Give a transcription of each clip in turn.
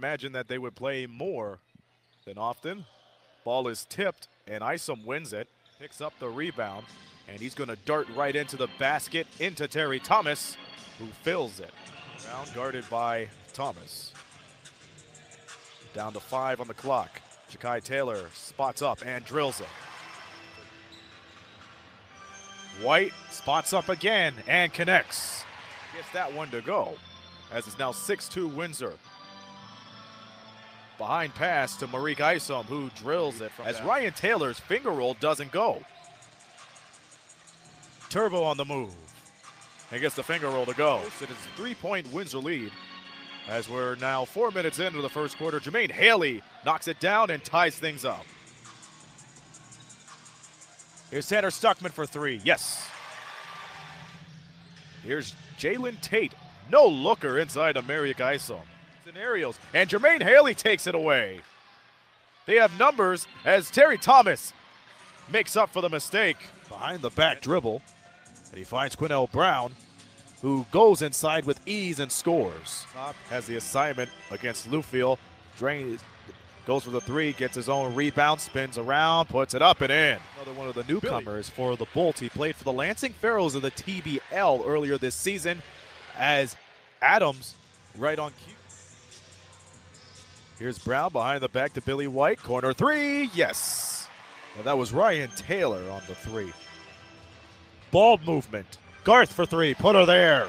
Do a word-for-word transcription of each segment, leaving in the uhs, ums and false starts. imagine that they would play more than often. Ball is tipped, and Isom wins it. Picks up the rebound, and he's going to dart right into the basket, into Terry Thomas, who fills it. Round guarded by Thomas. Down to five on the clock. Jachai Taylor spots up and drills it. White spots up again and connects. Gets that one to go, as it's now six two Windsor. Behind pass to Marique Isom, who drills it, as Ryan Taylor's finger roll doesn't go. Turbo on the move, and gets the finger roll to go. It is a three-point Windsor lead, as we're now four minutes into the first quarter. Jermaine Haley knocks it down and ties things up. Here's Tanner Stuckman for three, yes. Here's Jalen Tate, no looker inside to Marique Isom. Scenarios, and Jermaine Haley takes it away. They have numbers as Terry Thomas makes up for the mistake. Behind the back dribble, and he finds Quinnell Brown, who goes inside with ease and scores. Top has the assignment against Luffield. Drains, goes for the three, gets his own rebound, spins around, puts it up and in. Another one of the newcomers Billy. For the Bolts. He played for the Lansing Farrells of the T B L earlier this season, as Adams right on cue. Here's Brown behind the back to Billy White. Corner three, yes. Well, that was Ryan Taylor on the three. Ball movement. Garth for three, put her there.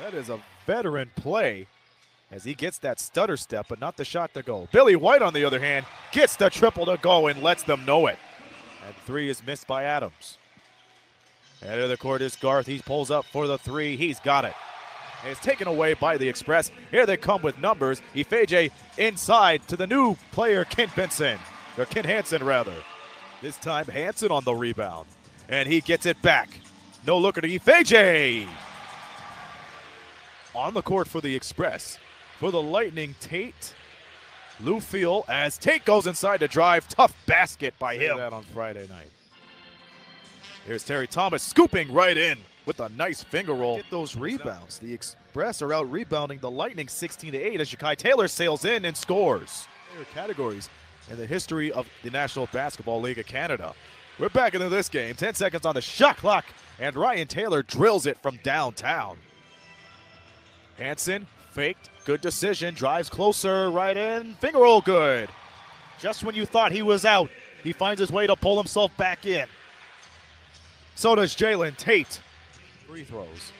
That is a veteran play as he gets that stutter step, but not the shot to go. Billy White, on the other hand, gets the triple to go and lets them know it. And three is missed by Adams. Head of the court is Garth. He pulls up for the three. He's got it. It's taken away by the Express. Here they come with numbers. Ifeje inside to the new player, Kent Benson, or Kent Hansen, rather. This time, Hansen on the rebound, and he gets it back. No looker to Ifeje. On the court for the Express. For the Lightning, Tate, Luffield, as Tate goes inside to drive. Tough basket by him. That on Friday night. Here's Terry Thomas scooping right in with a nice finger roll. Get those rebounds. The Express are out rebounding the Lightning sixteen to eight as Jachai Taylor sails in and scores. Categories in the history of the National Basketball League of Canada. We're back into this game. ten seconds on the shot clock, and Ryan Taylor drills it from downtown. Hansen faked, good decision, drives closer, right in, finger roll good. Just when you thought he was out, he finds his way to pull himself back in. So does Jalen Tate. Free throws.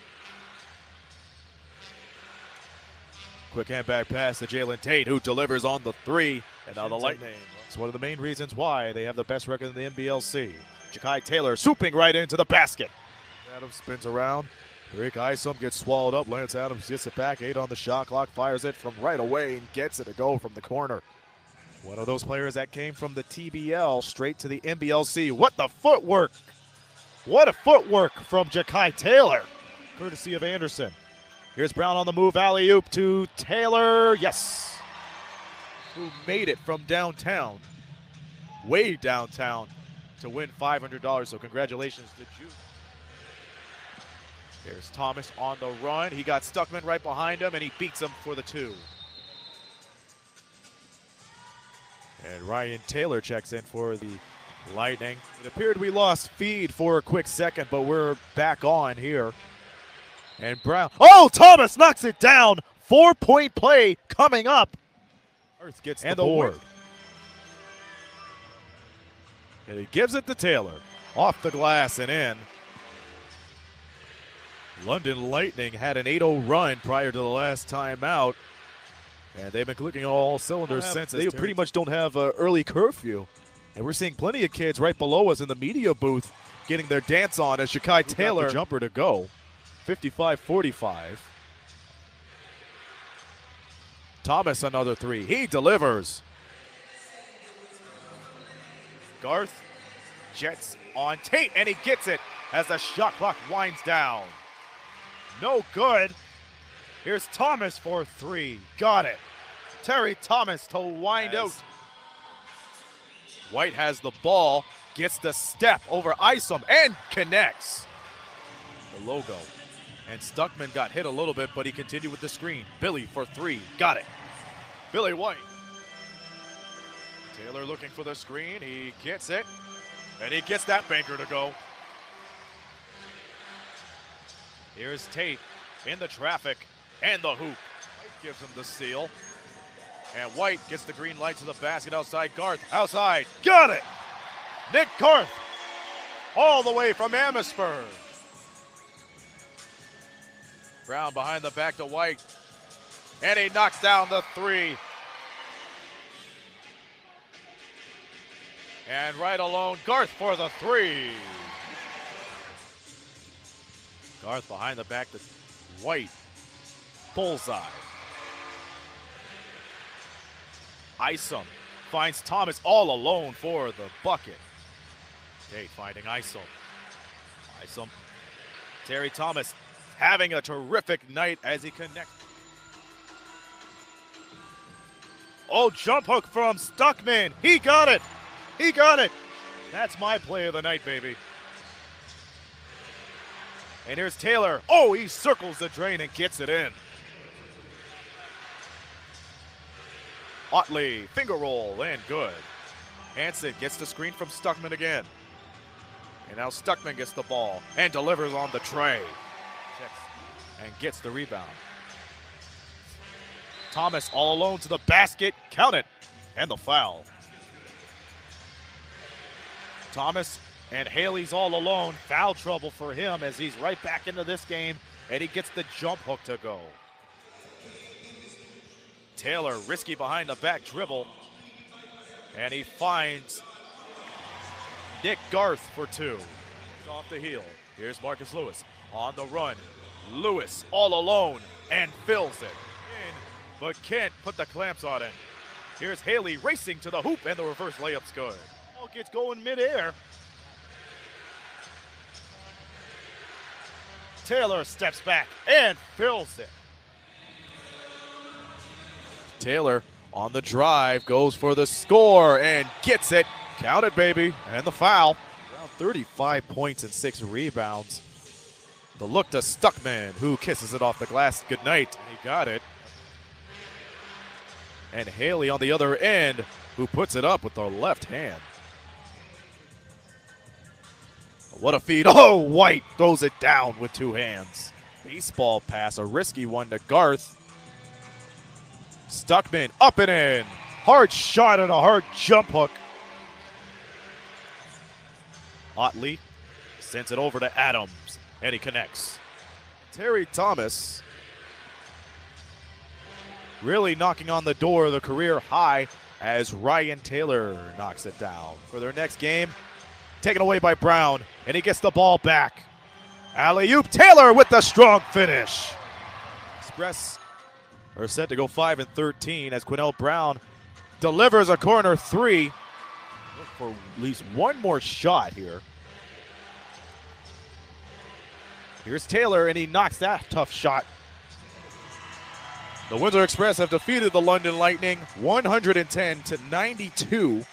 Quick handback pass to Jalen Tate, who delivers on the three. And now the Lightning. It's one of the main reasons why they have the best record in the N B L C. Jachai Taylor swooping right into the basket. Adams spins around. Rick Isom gets swallowed up. Lance Adams gets it back. Eight on the shot clock. Fires it from right away and gets it to go from the corner. One of those players that came from the T B L straight to the N B L C. What the footwork! What a footwork from Jachai Taylor, courtesy of Anderson. Here's Brown on the move, alley-oop to Taylor, yes. Who made it from downtown, way downtown, to win five hundred dollars, so congratulations to Jude. Here's Thomas on the run. He got Stuckman right behind him, and he beats him for the two. And Ryan Taylor checks in for the Lightning. It appeared we lost feed for a quick second, but we're back on here. And Brown, oh, Thomas knocks it down. Four-point play coming up. Earth gets and the board. And he gives it to Taylor. Off the glass and in. London Lightning had an eight oh run prior to the last timeout. And they've been clicking all cylinders have, since. They pretty much don't have an early curfew. And we're seeing plenty of kids right below us in the media booth getting their dance on as Jachai Taylor. Jumper to go, fifty-five forty-five. Thomas another three, he delivers. Garth jets on Tate, and he gets it as the shot clock winds down. No good. Here's Thomas for three, got it. Terry Thomas to wind out. White has the ball, gets the step over Isom, and connects. The logo. And Stuckman got hit a little bit, but he continued with the screen. Billy for three, got it. Billy White. Taylor looking for the screen. He gets it. And he gets that banker to go. Here's Tate in the traffic and the hoop. White gives him the steal. And White gets the green light to the basket outside. Garth outside. Got it! Nick Garth all the way from Amherstburg. Brown behind the back to White. And he knocks down the three. And right alone, Garth for the three. Garth behind the back to White. Bullseye. Isom finds Thomas all alone for the bucket. Tate finding Isom. Isom. Terry Thomas having a terrific night as he connects. Oh, jump hook from Stuckman. He got it. He got it. That's my play of the night, baby. And here's Taylor. Oh, he circles the drain and gets it in. Otley, finger roll, and good. Hanson gets the screen from Stuckman again. And now Stuckman gets the ball and delivers on the tray. And gets the rebound. Thomas all alone to the basket, count it, and the foul. Thomas and Haley's all alone, foul trouble for him as he's right back into this game, and he gets the jump hook to go. Taylor, risky behind the back dribble, and he finds Nick Garth for two. Off the heel, here's Marcus Lewis on the run. Lewis all alone and fills it in, but can't put the clamps on it. Here's Haley racing to the hoop, and the reverse layup's good. Ball gets going midair. Taylor steps back and fills it. Taylor on the drive goes for the score and gets it. Count it, baby, and the foul. Around thirty-five points and six rebounds. The look to Stuckman, who kisses it off the glass. Good night. He got it. And Haley on the other end, who puts it up with the left hand. What a feed. Oh, White throws it down with two hands. Baseball pass, a risky one to Garth. Stuckman up and in. Hard shot and a hard jump hook. Otley sends it over to Adams. And he connects. Terry Thomas really knocking on the door of the career high as Ryan Taylor knocks it down. For their next game, taken away by Brown, and he gets the ball back. Alley-oop, Taylor with the strong finish. Express are set to go five and thirteen as Quinnell Brown delivers a corner three. Look for at least one more shot here. Here's Taylor, and he knocks that tough shot. The Windsor Express have defeated the London Lightning one hundred ten to ninety-two.